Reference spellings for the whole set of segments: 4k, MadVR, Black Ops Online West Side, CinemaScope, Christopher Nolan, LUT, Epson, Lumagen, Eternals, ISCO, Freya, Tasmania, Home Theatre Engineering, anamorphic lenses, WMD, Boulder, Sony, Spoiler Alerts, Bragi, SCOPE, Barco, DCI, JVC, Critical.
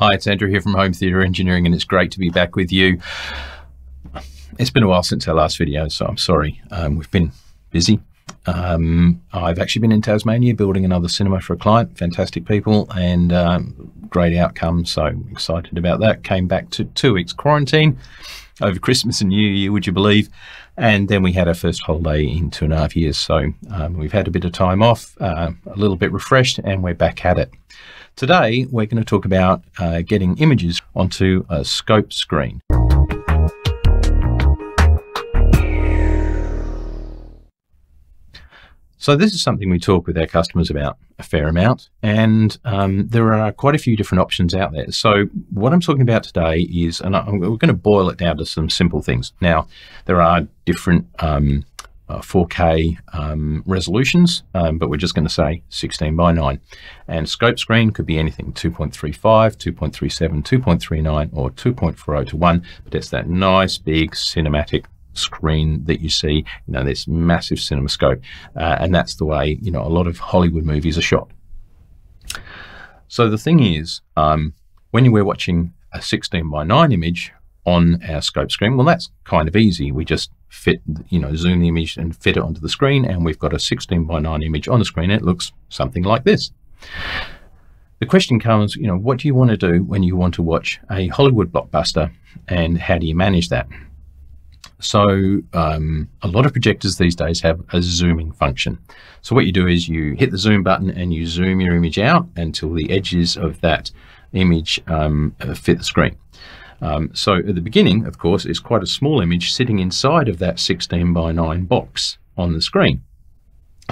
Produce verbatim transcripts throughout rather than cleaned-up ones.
Hi, it's Andrew here from Home Theatre Engineering, and it's great to be back with you. It's been a while since our last video, so I'm sorry. Um, we've been busy. Um, I've actually been in Tasmania building another cinema for a client, fantastic people, and um, great outcome, so excited about that. Came back to two weeks quarantine over Christmas and New Year, would you believe? And then we had our first holiday in two and a half years, so um, we've had a bit of time off, uh, a little bit refreshed, and we're back at it. Today, we're going to talk about uh, getting images onto a scope screen. So this is something we talk with our customers about a fair amount, and um, there are quite a few different options out there. So what I'm talking about today is, and I'm, we're going to boil it down to some simple things. Now, there are different um, Uh, four K um, resolutions, um, but we're just going to say sixteen by nine. And scope screen could be anything two point three five, two point three seven, two point three nine, or two point four oh to one, but it's that nice big cinematic screen that you see, you know, this massive CinemaScope, uh, and that's the way, you know, a lot of Hollywood movies are shot. So the thing is, um, when we're watching a sixteen by nine image on our scope screen, well, that's kind of easy. We just fit, you know, zoom the image and fit it onto the screen, and we've got a sixteen by nine image on the screen. It looks something like this. The question comes, you know, what do you want to do when you want to watch a Hollywood blockbuster, and how do you manage that? So um, a lot of projectors these days have a zooming function. So what you do is you hit the zoom button and you zoom your image out until the edges of that image um, fit the screen. Um, so at the beginning, of course, is quite a small image sitting inside of that sixteen by nine box on the screen.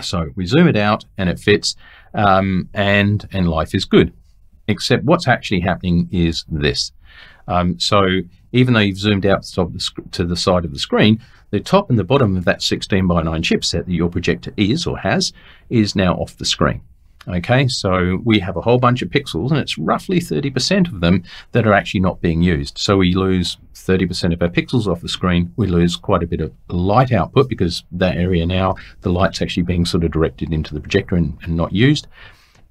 So we zoom it out and it fits, um, and, and life is good. Except what's actually happening is this. Um, so even though you've zoomed out to the side of the screen, the top and the bottom of that sixteen by nine chipset that your projector is or has is now off the screen. Okay, so we have a whole bunch of pixels, and it's roughly thirty percent of them that are actually not being used. So we lose thirty percent of our pixels off the screen. We lose quite a bit of light output because that area now, the light's actually being sort of directed into the projector and, and not used.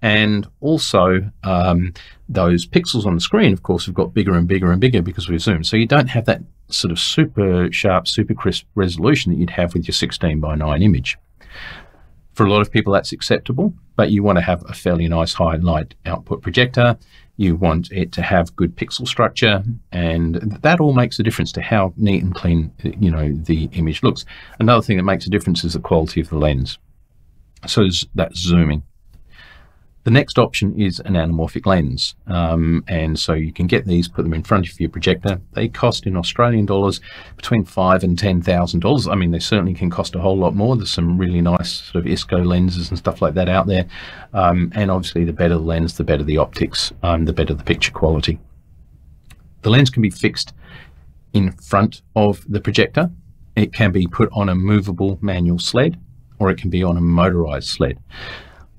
And also um, those pixels on the screen, of course, have got bigger and bigger and bigger because we've zoomed. So you don't have that sort of super sharp, super crisp resolution that you'd have with your sixteen by nine image. For a lot of people, that's acceptable, but you want to have a fairly nice high light output projector. You want it to have good pixel structure, and that all makes a difference to how neat and clean, you know, the image looks. Another thing that makes a difference is the quality of the lens. So that's zooming. The next option is an anamorphic lens, um, and so you can get these, put them in front of your projector. They cost in Australian dollars between five and ten thousand dollars. I mean, they certainly can cost a whole lot more. There's some really nice sort of ISCO lenses and stuff like that out there, um, and obviously the better the lens, the better the optics, um, the better the picture quality. The lens can be fixed in front of the projector. It can be put on a movable manual sled, or it can be on a motorized sled.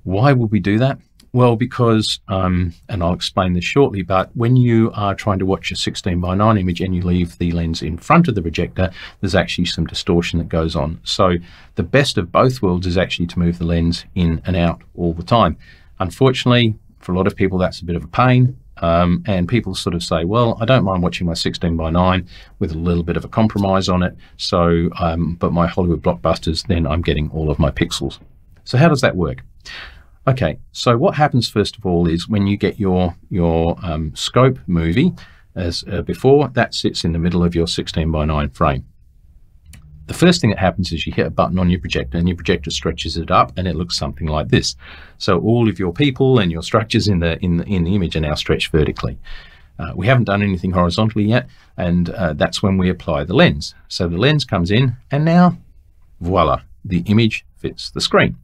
Why would we do that? Well, because, um, and I'll explain this shortly, but when you are trying to watch a sixteen by nine image and you leave the lens in front of the projector, there's actually some distortion that goes on. So the best of both worlds is actually to move the lens in and out all the time. Unfortunately, for a lot of people, that's a bit of a pain. Um, and people sort of say, well, I don't mind watching my sixteen by nine with a little bit of a compromise on it. So, um, but my Hollywood blockbusters, then I'm getting all of my pixels. So how does that work? Okay, so what happens first of all is when you get your, your um, scope movie, as uh, before, that sits in the middle of your sixteen by nine frame. The first thing that happens is you hit a button on your projector, and your projector stretches it up, and it looks something like this. So all of your people and your structures in the, in the, in the image are now stretched vertically. Uh, we haven't done anything horizontally yet, and uh, that's when we apply the lens. So the lens comes in, and now, voila, the image fits the screen.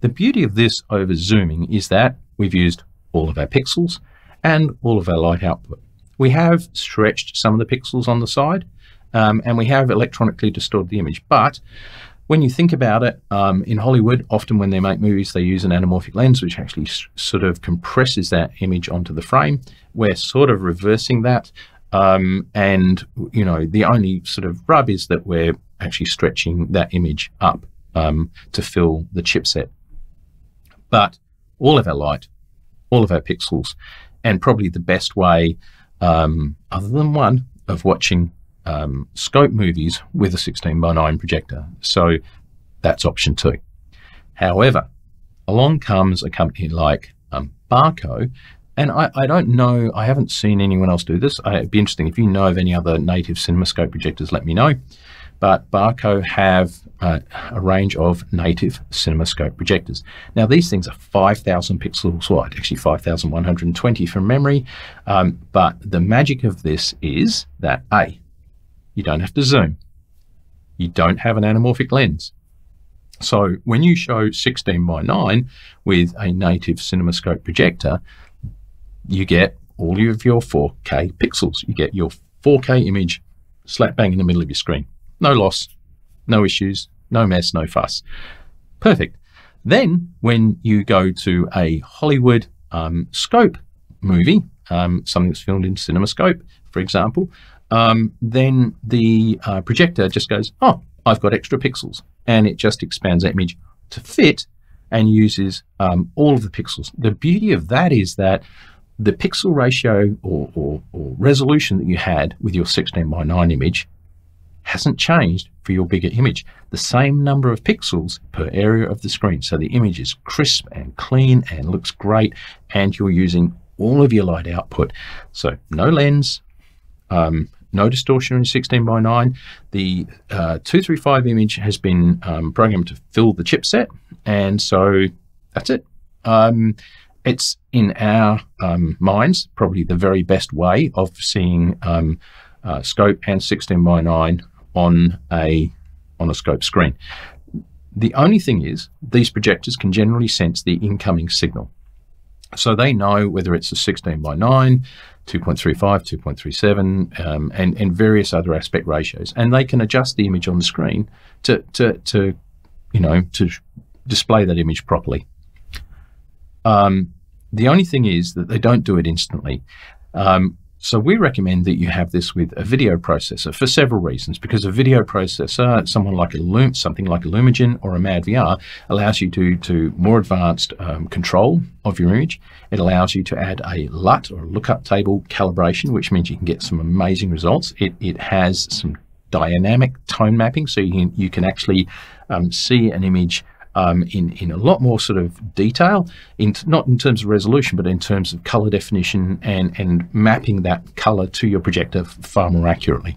The beauty of this over zooming is that we've used all of our pixels and all of our light output. We have stretched some of the pixels on the side, um, and we have electronically distorted the image. But when you think about it, um, in Hollywood, often when they make movies, they use an anamorphic lens, which actually sort of compresses that image onto the frame. We're sort of reversing that. Um, and, you know, the only sort of rub is that we're actually stretching that image up um, to fill the chipset. But all of our light, all of our pixels, and probably the best way, um, other than one, of watching um, scope movies with a sixteen by nine projector. So that's option two. However, along comes a company like um, Barco, and I, I don't know, I haven't seen anyone else do this. I, it'd be interesting if you know of any other native CinemaScope projectors, let me know. But Barco have uh, a range of native CinemaScope projectors. Now these things are five thousand pixels wide, actually five thousand one hundred twenty from memory. Um, but the magic of this is that A, you don't have to zoom. You don't have an anamorphic lens. So when you show sixteen by nine with a native CinemaScope projector, you get all of your four K pixels. You get your four K image slap bang in the middle of your screen. No loss, no issues, no mess, no fuss. Perfect. Then when you go to a Hollywood um, scope movie, um, something that's filmed in CinemaScope, for example, um, then the uh, projector just goes, oh, I've got extra pixels. And it just expands that image to fit and uses um, all of the pixels. The beauty of that is that the pixel ratio or, or, or resolution that you had with your sixteen by nine image hasn't changed for your bigger image. The same number of pixels per area of the screen. So the image is crisp and clean and looks great, and you're using all of your light output. So no lens, um, no distortion in sixteen by nine. The uh, two three five image has been um, programmed to fill the chipset, and so that's it. Um, it's in our um, minds probably the very best way of seeing um, uh, scope and sixteen by nine on a on a scope screen. The only thing is these projectors can generally sense the incoming signal. So they know whether it's a sixteen by nine, two point three five, two point three seven, um, and, and various other aspect ratios. And they can adjust the image on the screen to, to, to you know, to display that image properly. Um, the only thing is that they don't do it instantly. Um, So we recommend that you have this with a video processor for several reasons, because a video processor, someone like a Lum, something like a Lumagen or a MadVR, allows you to do more advanced um, control of your image. It allows you to add a L U T or lookup table calibration, which means you can get some amazing results. It, it has some dynamic tone mapping, so you can, you can actually um, see an image Um, in, in a lot more sort of detail, in not in terms of resolution, but in terms of color definition and, and mapping that color to your projector far more accurately.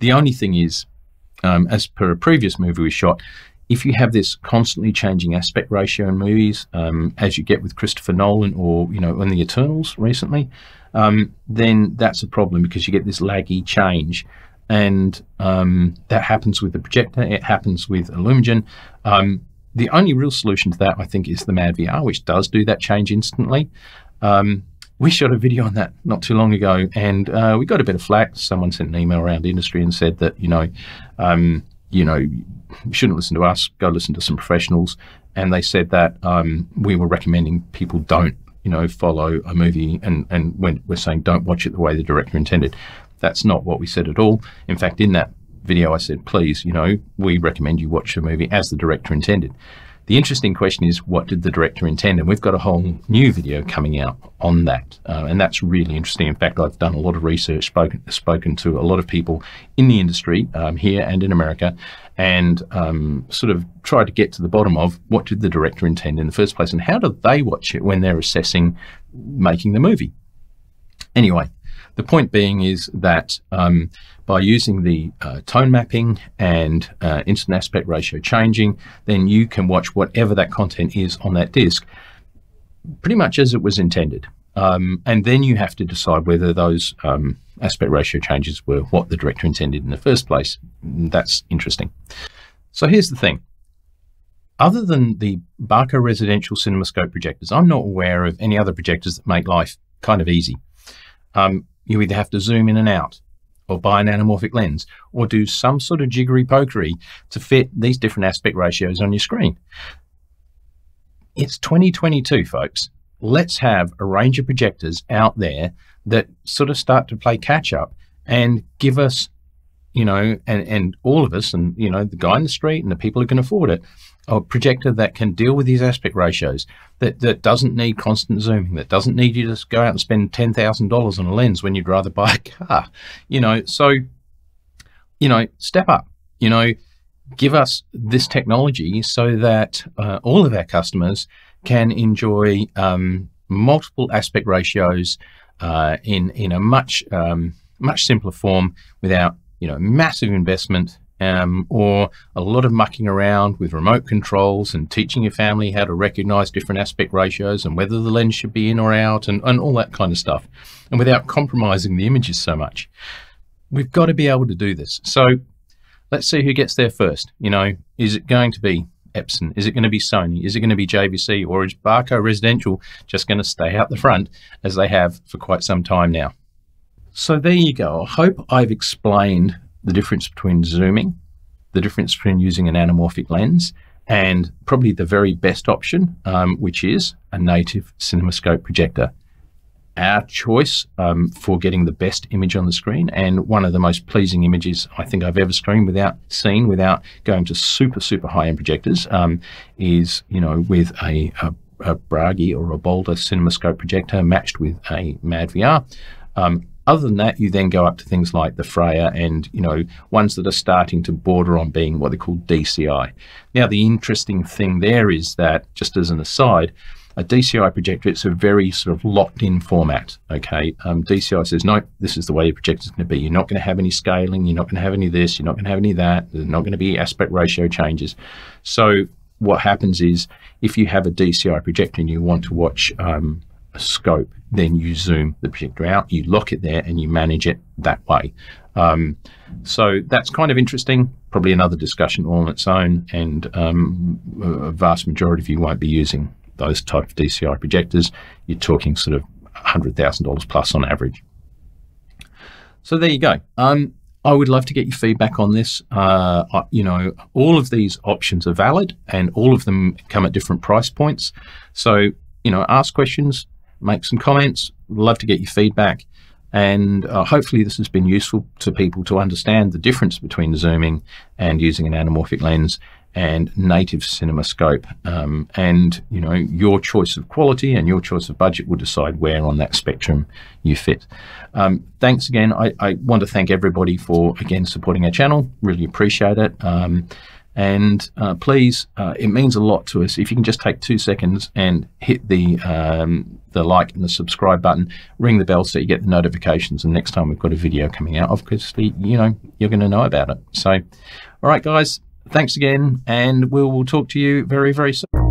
The only thing is, um, as per a previous movie we shot, if you have this constantly changing aspect ratio in movies, um, as you get with Christopher Nolan or, you know, in the Eternals recently, um, then that's a problem because you get this laggy change. And um, that happens with the projector, it happens with a Lumagen. Um, the only real solution to that, I think, is the MadVR, which does do that change instantly. Um, we shot a video on that not too long ago, and uh, we got a bit of flack. Someone sent an email around the industry and said that, you know, um, you know, you shouldn't listen to us, go listen to some professionals. And they said that um, we were recommending people don't, you know, follow a movie, and, and when we're saying don't watch it the way the director intended. That's not what we said at all. In fact, in that video, I said, please, you know, we recommend you watch a movie as the director intended. The interesting question is, what did the director intend? And we've got a whole new video coming out on that. Uh, and that's really interesting. In fact, I've done a lot of research, spoken, spoken to a lot of people in the industry um, here and in America, and um, sort of tried to get to the bottom of what did the director intend in the first place, and how do they watch it when they're assessing making the movie? Anyway. The point being is that um, by using the uh, tone mapping and uh, instant aspect ratio changing, then you can watch whatever that content is on that disc pretty much as it was intended. Um, and then you have to decide whether those um, aspect ratio changes were what the director intended in the first place. That's interesting. So here's the thing. Other than the Barco residential CinemaScope projectors, I'm not aware of any other projectors that make life kind of easy. Um, You either have to zoom in and out, or buy an anamorphic lens, or do some sort of jiggery-pokery to fit these different aspect ratios on your screen. It's twenty twenty-two, folks. Let's have a range of projectors out there that sort of start to play catch-up and give us, you know, and, and all of us, and, you know, the guy in the street and the people who can afford it, a projector that can deal with these aspect ratios, that, that doesn't need constant zooming, that doesn't need you to go out and spend ten thousand dollars on a lens when you'd rather buy a car, you know. So, you know, step up, you know, give us this technology so that uh, all of our customers can enjoy um, multiple aspect ratios uh, in, in a much, um, much simpler form without, you know, massive investment Um, or a lot of mucking around with remote controls and teaching your family how to recognize different aspect ratios and whether the lens should be in or out and, and all that kind of stuff, and without compromising the images so much. We've got to be able to do this. So let's see who gets there first. You know, is it going to be Epson? Is it going to be Sony? Is it going to be J V C? Or is Barco Residential just going to stay out the front as they have for quite some time now? So there you go. I hope I've explained the difference between zooming, the difference between using an anamorphic lens, and probably the very best option, um, which is a native CinemaScope projector. Our choice um, for getting the best image on the screen, and one of the most pleasing images I think I've ever screened without seen, without going to super, super high-end projectors, um, is, you know, with a, a, a Bragi or a Boulder CinemaScope projector matched with a MadVR. Um, Other than that, you then go up to things like the Freya and, you know, ones that are starting to border on being what they call D C I. Now, the interesting thing there is that, just as an aside, a D C I projector, it's a very sort of locked-in format, okay? Um, D C I says, no, this is the way your projector's going to be. You're not going to have any scaling. You're not going to have any of this. You're not going to have any of that. There's not going to be aspect ratio changes. So what happens is if you have a D C I projector and you want to watch um, a scope, then you zoom the projector out, you lock it there, and you manage it that way. Um, so that's kind of interesting, probably another discussion all on its own, and um, a vast majority of you won't be using those type of D C I projectors. You're talking sort of one hundred thousand dollars plus on average. So there you go. Um, I would love to get your feedback on this. Uh, you know, all of these options are valid, and all of them come at different price points. So, you know, ask questions, make some comments. Love to get your feedback, and uh, hopefully this has been useful to people to understand the difference between zooming and using an anamorphic lens and native CinemaScope, um, and you know, your choice of quality and your choice of budget will decide where on that spectrum you fit. Um, thanks again. I, I want to thank everybody for again supporting our channel, really appreciate it. Um, and uh, please, uh, it means a lot to us if you can just take two seconds and hit the um, the like and the subscribe button, ring the bell so you get the notifications, and next time we've got a video coming out, obviously, you know, you're going to know about it. So all right guys, thanks again, and we will talk to you very, very soon.